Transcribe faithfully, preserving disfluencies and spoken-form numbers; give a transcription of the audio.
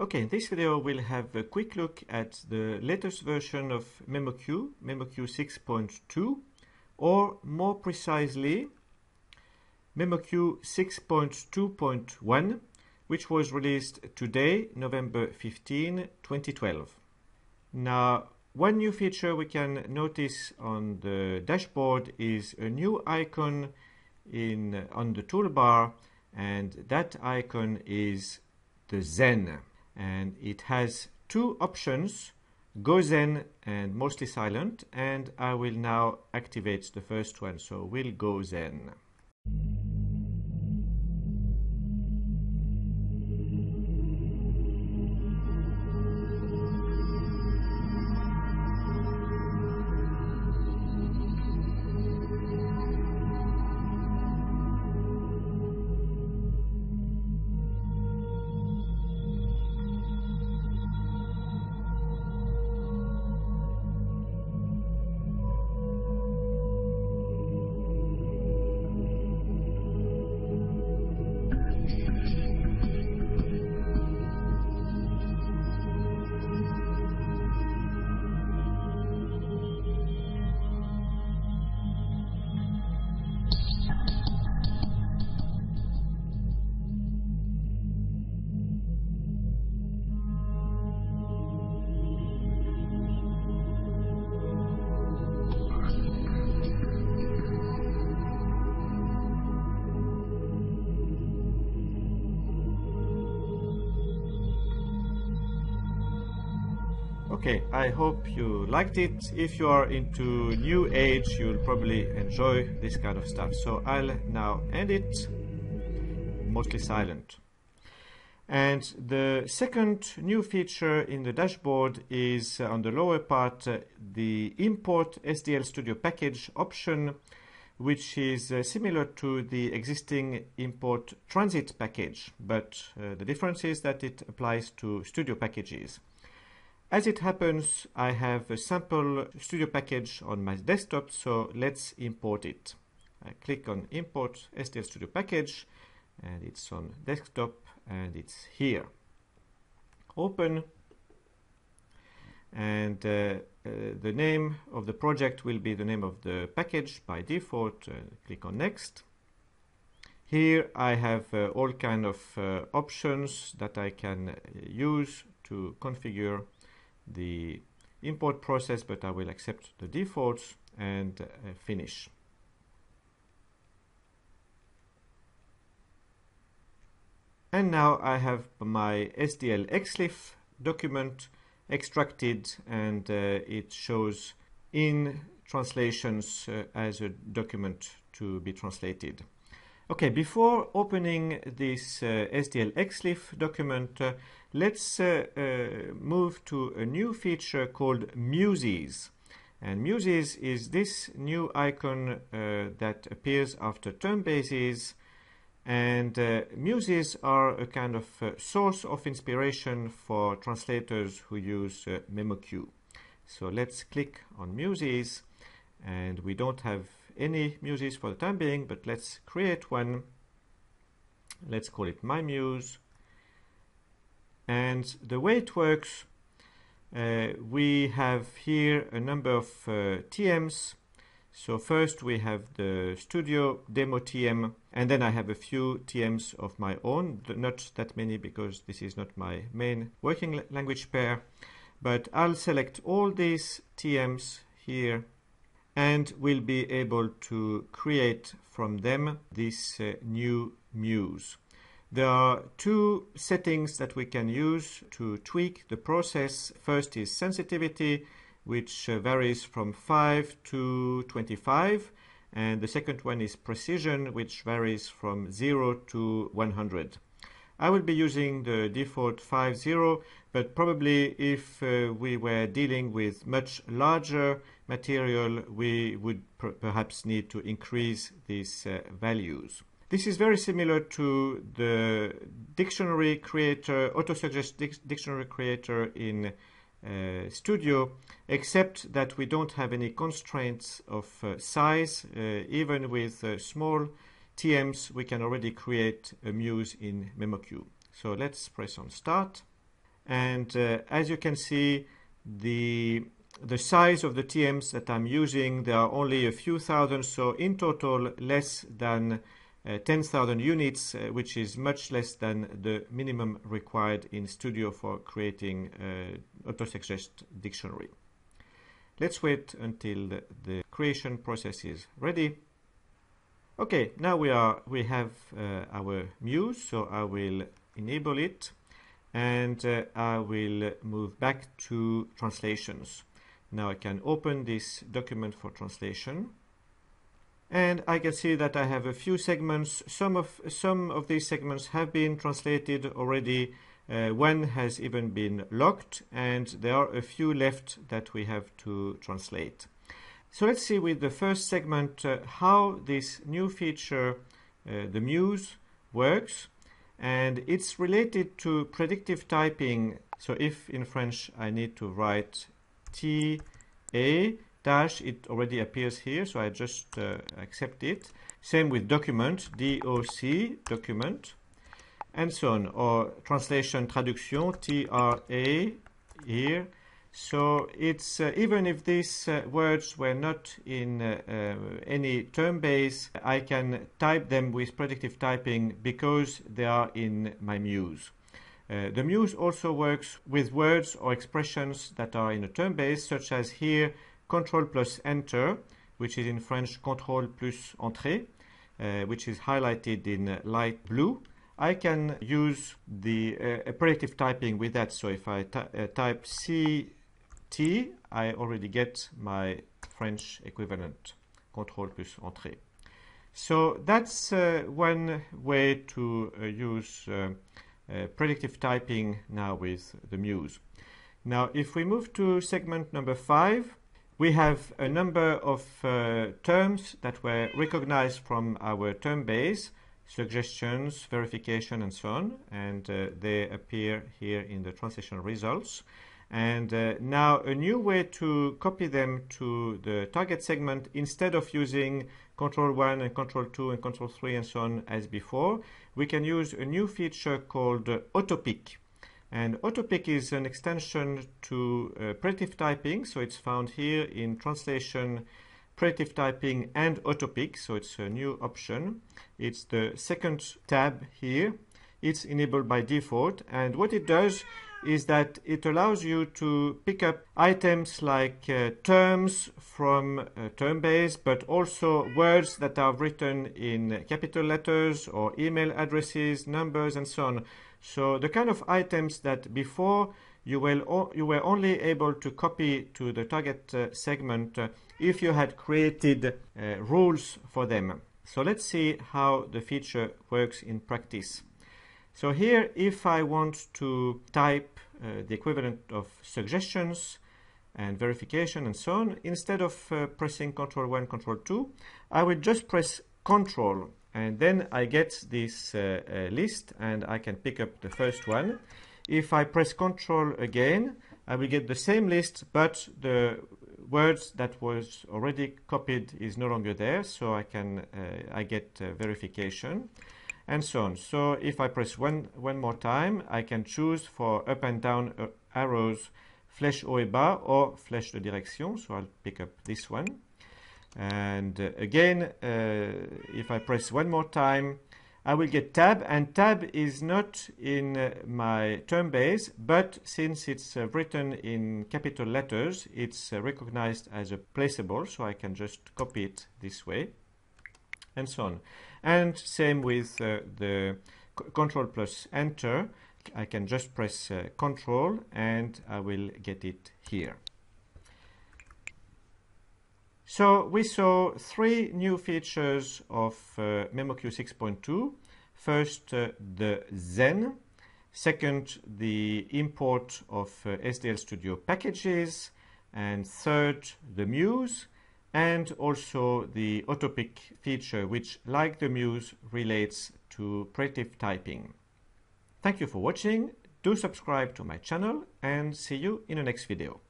Okay, in this video we'll have a quick look at the latest version of MemoQ, MemoQ six point two, or more precisely MemoQ six point two point one, which was released today, November fifteenth, twenty twelve. Now, one new feature we can notice on the dashboard is a new icon in on the toolbar, and that icon is the Zen. And it has two options, Go Zen and Mostly Silent, and I will now activate the first one, so we'll go Zen. Okay, I hope you liked it. If you are into new age, you'll probably enjoy this kind of stuff. So I'll now end it, Mostly Silent. And the second new feature in the dashboard is uh, on the lower part, uh, the import S D L Studio package option, which is uh, similar to the existing import transit package. But uh, the difference is that it applies to studio packages. As it happens, I have a sample studio package on my desktop, so let's import it. I click on Import S D L Studio Package, and it's on desktop, and it's here. Open, and uh, uh, the name of the project will be the name of the package by default. Uh, click on Next. Here I have uh, all kind of uh, options that I can uh, use to configure the import process, but I will accept the defaults and uh, finish. And now I have my S D L X L I F F document extracted, and uh, it shows in translations uh, as a document to be translated. Okay, before opening this uh, S D L X L I F F document, uh, let's uh, uh, move to a new feature called Muses. And Muses is this new icon uh, that appears after term bases. And uh, Muses are a kind of uh, source of inspiration for translators who use uh, MemoQ. So let's click on Muses, and we don't have any muses for the time being, but let's create one. Let's call it My Muse. And the way it works, uh, we have here a number of uh, T Ms. So first we have the Studio Demo T M, and then I have a few T Ms of my own, not that many because this is not my main working language pair, but I'll select all these T Ms here, and we'll be able to create from them this uh, new muse. There are two settings that we can use to tweak the process. First is sensitivity, which uh, varies from five to twenty-five, and the second one is precision, which varies from zero to one hundred. I will be using the default fifty, but probably if uh, we were dealing with much larger material, we would per perhaps need to increase these uh, values. This is very similar to the Dictionary Creator, Autosuggest dic Dictionary Creator in uh, Studio, except that we don't have any constraints of uh, size. Uh, even with uh, small T Ms, we can already create a muse in MemoQ. So let's press on Start, And uh, as you can see, the the size of the T Ms that I'm using, there are only a few thousand, so in total less than uh, ten thousand units, uh, which is much less than the minimum required in Studio for creating uh, AutoSuggest dictionary. Let's wait until the, the creation process is ready. Okay, now we are we have uh, our Muse, so I will enable it, and uh, I will move back to translations. Now I can open this document for translation, and I can see that I have a few segments. Some of some of these segments have been translated already. Uh, one has even been locked, and there are a few left that we have to translate. So let's see with the first segment uh, how this new feature, uh, the Muse, works. And it's related to predictive typing. So if in French I need to write T A dash, it already appears here, so I just uh, accept it. Same with document, D O C, document, and so on, or translation, traduction, T R A, here. So it's uh, even if these uh, words were not in uh, uh, any term base, I can type them with predictive typing because they are in my Muse. Uh, the Muse also works with words or expressions that are in a term base, such as here, control plus enter, which is in French control plus entrée, uh, which is highlighted in light blue. I can use the uh, predictive typing with that. So if I uh, type C T, I already get my French equivalent, control plus entrée. So that's uh, one way to uh, use uh, uh, predictive typing now with the Muse. Now, if we move to segment number five, we have a number of uh, terms that were recognized from our term base. Suggestions, verification, and so on, and uh, they appear here in the translation results. And uh, now a new way to copy them to the target segment, instead of using control one and control two and control three and so on as before, we can use a new feature called uh, AutoPick. And AutoPick is an extension to uh, predictive typing, so it's found here in translation, predictive typing and AutoPick, so it's a new option. It's the second tab here. It's enabled by default, and what it does is that it allows you to pick up items like uh, terms from a term base, but also words that are written in capital letters or email addresses, numbers, and so on. So the kind of items that before You, will, you were only able to copy to the target uh, segment uh, if you had created uh, rules for them. So let's see how the feature works in practice. So here, if I want to type uh, the equivalent of suggestions and verification and so on, instead of uh, pressing control one, control two, I will just press control, and then I get this uh, uh, list, and I can pick up the first one. If I press control again, I will get the same list, but the words that was already copied is no longer there, so I can uh, I get uh, verification and so on. So if I press one one more time, I can choose for up and down uh, arrows, flèche haut et bas or flèche de direction, so I'll pick up this one. And uh, again, uh, if I press one more time, I will get tab, and tab is not in uh, my term base, but since it's uh, written in capital letters, it's uh, recognized as a placeable, so I can just copy it this way, and so on. And same with uh, the control plus enter, I can just press uh, control, and I will get it here. So we saw three new features of uh, MemoQ six point two. First, uh, the Zen. Second, the import of uh, S D L Studio packages. And third, the Muse. And also the AutoPick feature, which, like the Muse, relates to predictive typing. Thank you for watching. Do subscribe to my channel, and see you in the next video.